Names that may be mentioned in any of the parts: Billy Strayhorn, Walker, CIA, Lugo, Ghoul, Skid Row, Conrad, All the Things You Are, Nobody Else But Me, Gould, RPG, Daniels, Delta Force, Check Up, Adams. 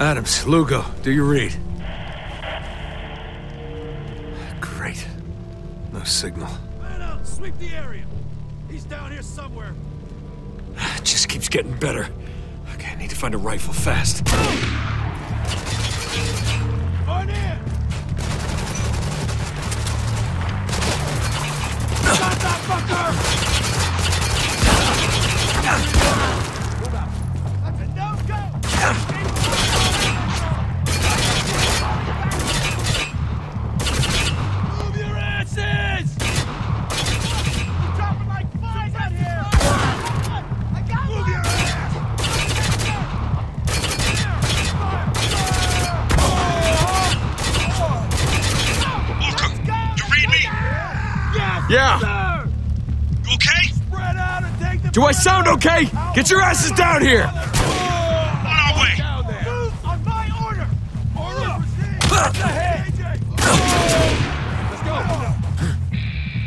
Adams, Lugo, do you read? Great. No signal. Man out, sweep the area. He's down here somewhere. It just keeps getting better. Okay, I need to find a rifle fast. On in! Shut that fucker! Hold up. That's a no-go! Yeah! You okay? Spread out and take the... Do I sound okay? Get your asses down here! On our way! Move on my order! Order! What the heck? Let's go!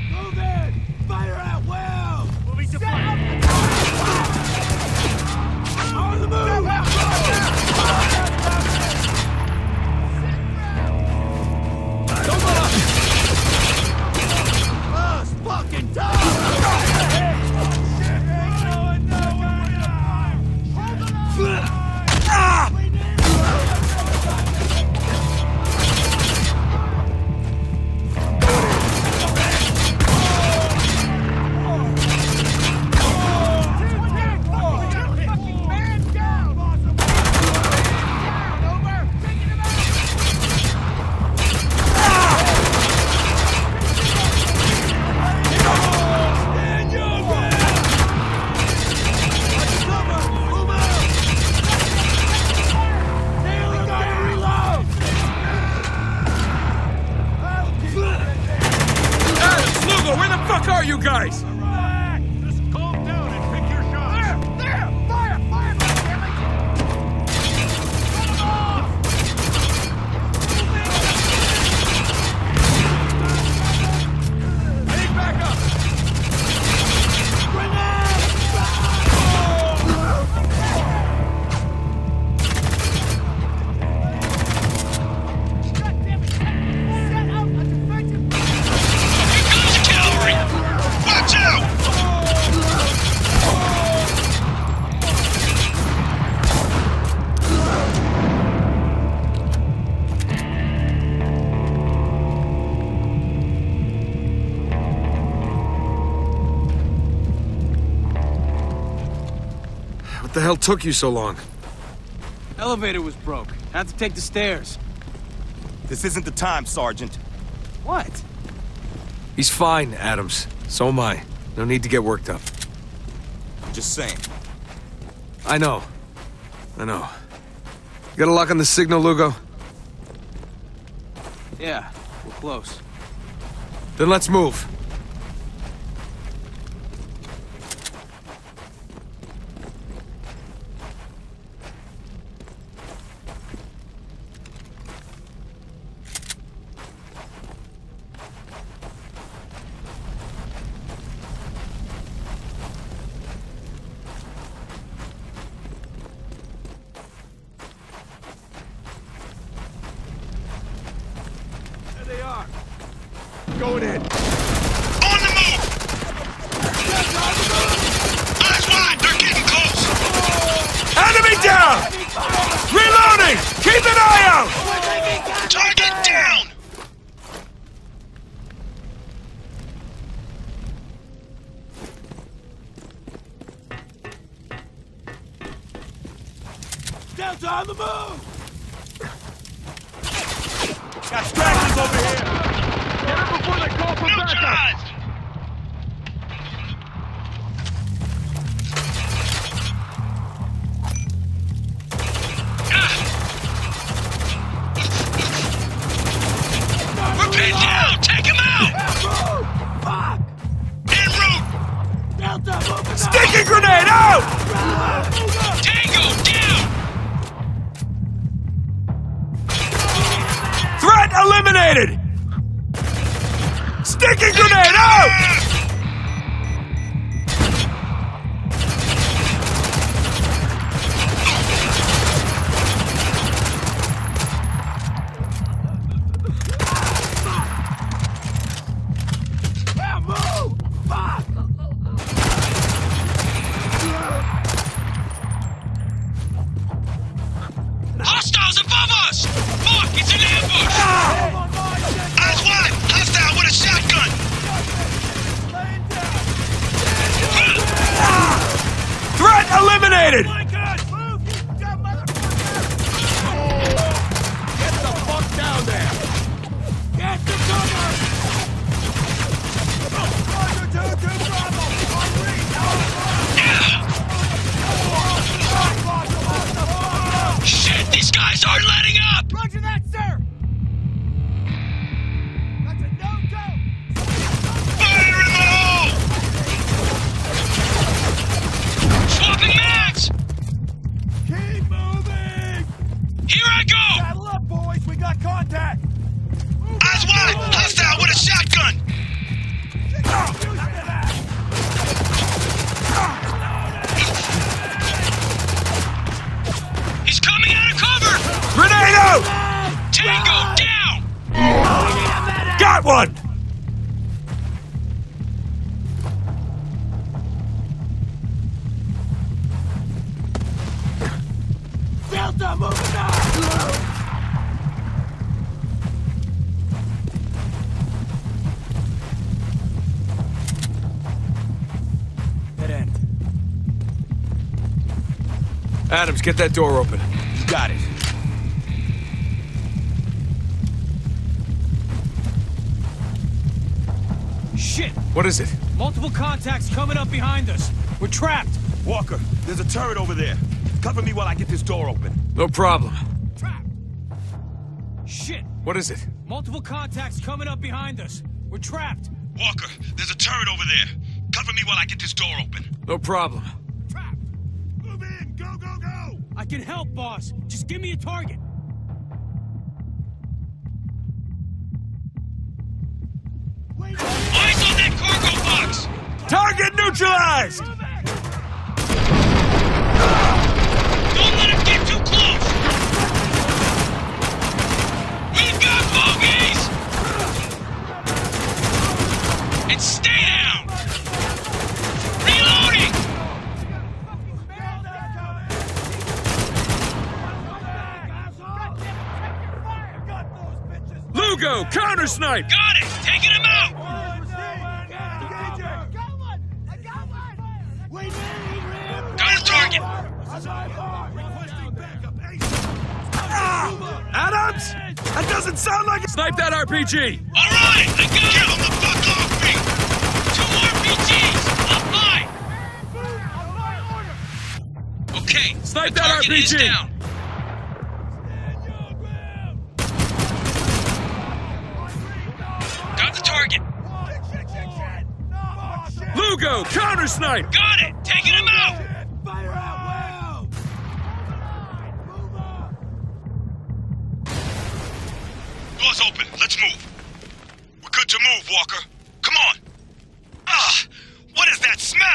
Move in! Fire at will! We'll be deployed! On the move! Don't let up! Fucking die! What the hell took you so long? Elevator was broke. Had to take the stairs. This isn't the time, Sergeant. What? He's fine, Adams. So am I. No need to get worked up. Just saying. I know. I know. You got a lock on the signal, Lugo? Yeah, we're close. Then let's move. Going in. On the move! Eyes wide, they're getting close! Enemy down! Reloading! Keep an eye out! Target down! Delta on the move! Got stragglers over here! Before they call for backup! We're pinned down! Take him out! En route! Delta, stinking grenade out! Tango down! Threat eliminated! Stinking grenade! eliminated! Oh my God, move, you dumb motherfucker! Oh. Get the fuck down there! Get the cover! Shit, these guys aren't letting up! Roger that, sir! Here I go! Saddle up, boys! We got contact! Eyes wide! Hostile with a shotgun! He's coming out of cover! Grenade out! Tango down! Got one! Delta, move now! Adams, get that door open. You got it. Shit! What is it? Multiple contacts coming up behind us. We're trapped. Walker, there's a turret over there. Cover me while I get this door open. No problem. Trapped. Shit! What is it? Multiple contacts coming up behind us. We're trapped. Walker, there's a turret over there. Cover me while I get this door open. No problem. I can help, boss. Just give me a target. Eyes on that cargo box! Target neutralized! Don't let him get too close! We've got bogeys! And stay down! Reloading! Lugo, counter snipe! Got it! Taking him out! Got his target! Adams? That doesn't sound like it! Snipe that RPG! Alright, I got it! Get him the fuck off me! Two RPGs! Up high! Okay, snipe that RPG! Is down. Lugo, counter snipe! Got it! Taking him out! Fire out! Move on! Door's open. Let's move. We're good to move, Walker. Come on! Ah! What is that smell?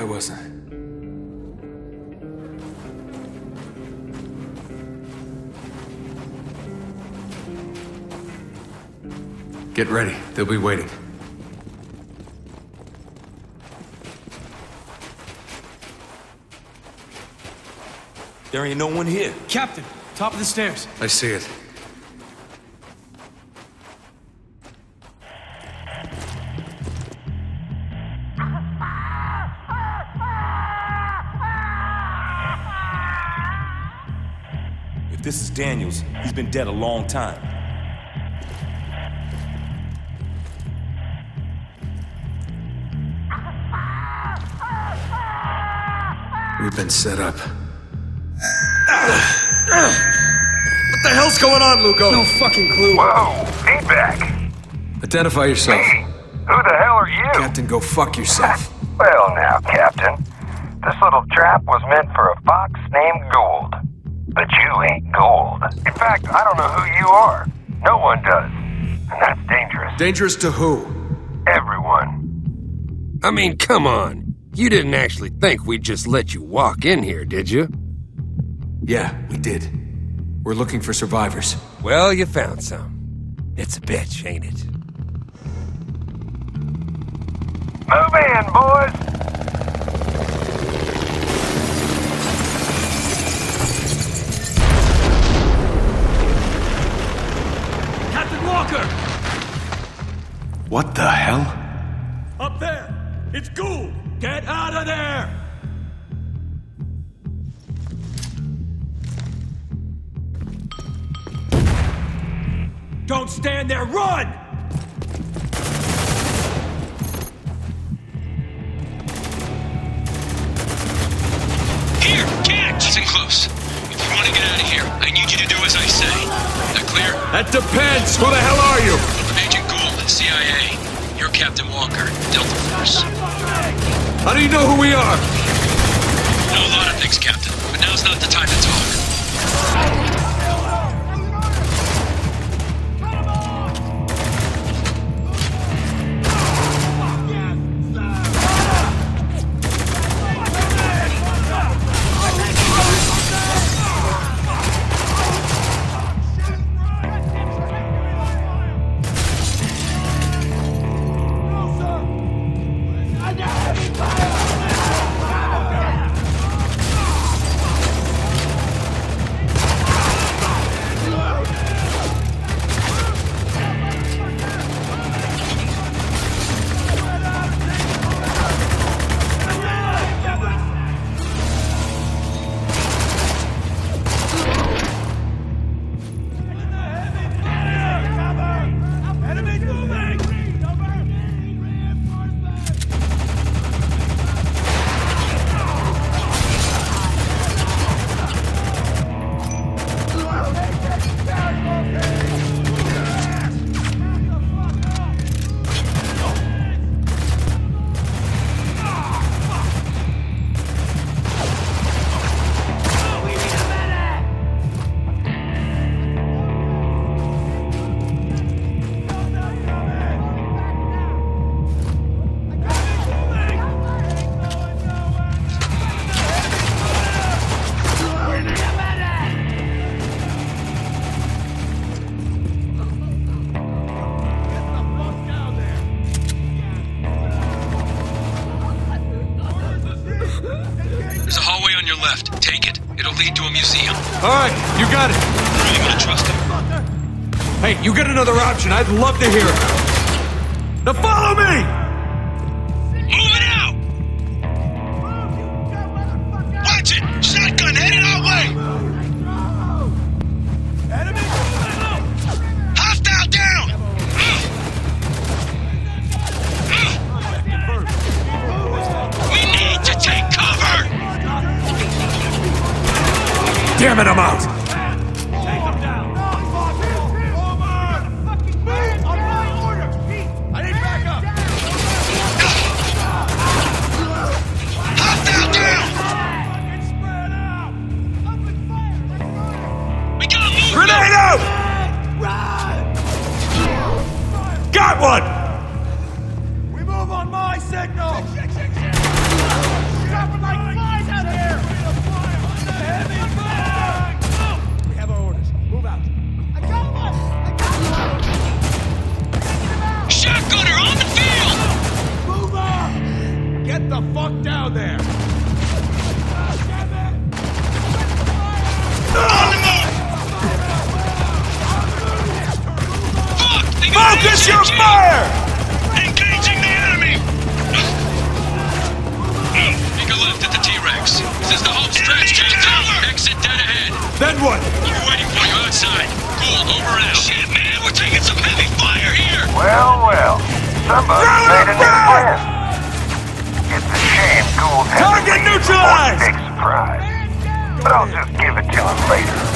I wasn't. Get ready. They'll be waiting. There ain't no one here. Captain, top of the stairs. I see it. If this is Daniels, he's been dead a long time. We've been set up. What the hell's going on, Lugo? No fucking clue. Whoa, feedback. Identify yourself. Me? Who the hell are you? Captain, go fuck yourself. Well now, Captain. This little trap was meant for a fox named Gould. But you ain't Gould. In fact, I don't know who you are. No one does. And that's dangerous. Dangerous to who? Everyone. I mean, come on. You didn't actually think we'd just let you walk in here, did you? Yeah, we did. We're looking for survivors. Well, you found some. It's a bitch, ain't it? Move in, boys! Captain Walker! What the hell? Up there! It's Ghoul! Get out of there! Don't stand there! Run! Here! Catch! Listen close. If you want to get out of here, I need you to do as I say. That clear? That depends! Who the hell are you? I'm Agent Gould, CIA. You're Captain Walker, Delta Force. How do you know who we are? I know a lot of things, Captain, but now's not the time to talk. You get another option, I'd love to hear it. Now follow me! Move it out! Watch it! Shotgun headed our way! Enemy! Hostile down! We need to take cover! Damn it, I'm out! Get the fuck down there! This is the home stretch, Captain. Exit dead ahead. Then what? We're waiting for you outside. Gould, over and out. Shit, man, we're taking some heavy fire here. Well, well. Somebody made a new plan. It's a shame Gould has to wait for one big surprise. But I'll just give it to him later.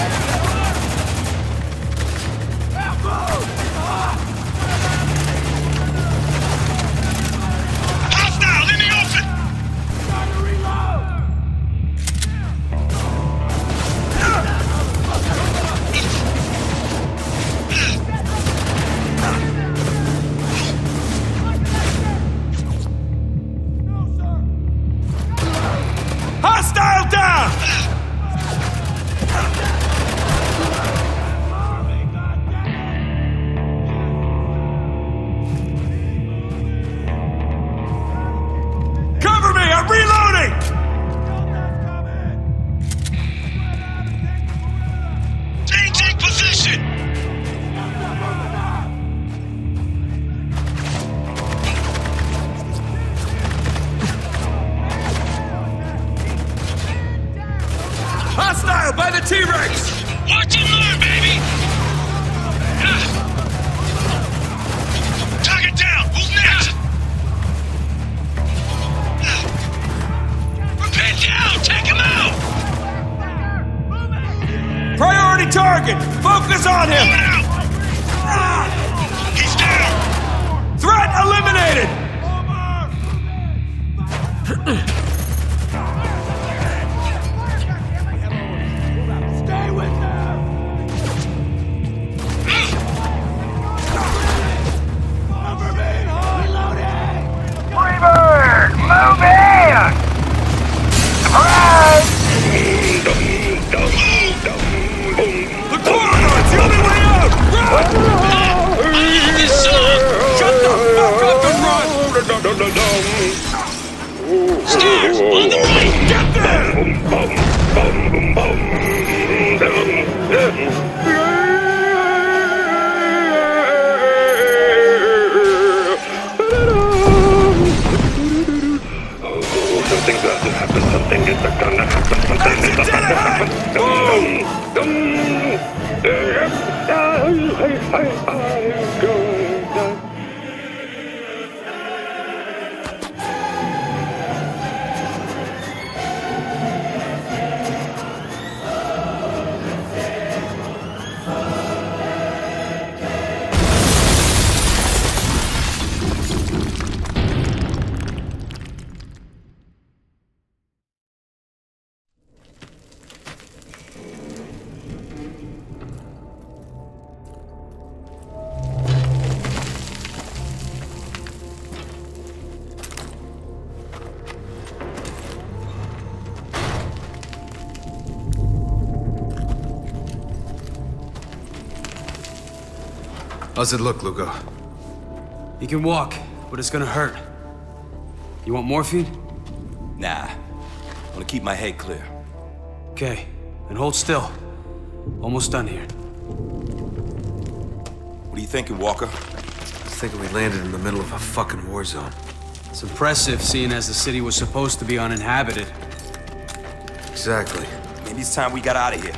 How's it look, Lugo? He can walk, but it's gonna hurt. You want morphine? Nah. I wanna keep my head clear. Okay, and hold still. Almost done here. What are you thinking, Walker? I was thinking we landed in the middle of a fucking war zone. It's impressive, seeing as the city was supposed to be uninhabited. Exactly. Maybe it's time we got out of here.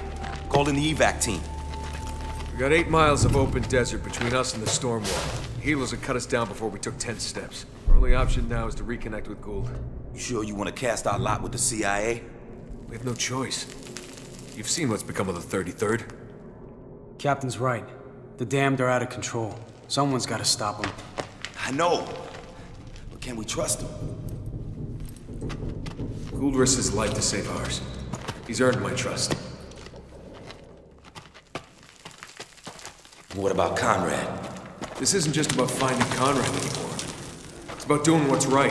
Called in the evac team. We got 8 miles of open desert between us and the storm wall. The healers would cut us down before we took 10 steps. Our only option now is to reconnect with Gould. You sure you want to cast our lot with the CIA? We have no choice. You've seen what's become of the 33rd. Captain's right. The damned are out of control. Someone's got to stop them. I know. But can we trust them? Gould risks his life to save ours. He's earned my trust. What about Conrad? This isn't just about finding Conrad anymore. It's about doing what's right.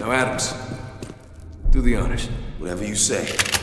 Now, Adams, do the honors. Whatever you say.